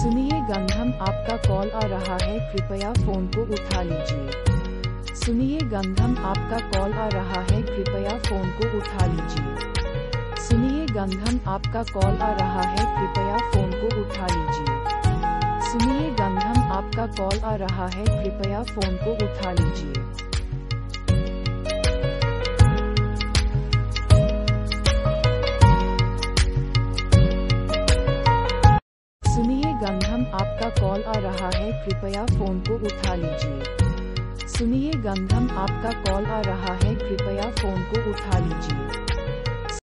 सुनिए गंधम, आपका कॉल आ रहा है, कृपया फोन को उठा लीजिए। सुनिए गंधम, आपका कॉल आ रहा है, कृपया फोन को उठा लीजिए। सुनिए गंधम, आपका कॉल आ रहा है, कृपया फोन को उठा लीजिए। सुनिए गंधम, आपका कॉल आ रहा है, कृपया फोन को उठा लीजिए। सुनिए गंधम, आपका कॉल आ रहा है, कृपया फोन को उठा लीजिए। सुनिए गंधम, आपका कॉल आ रहा है, कृपया फोन को उठा लीजिए।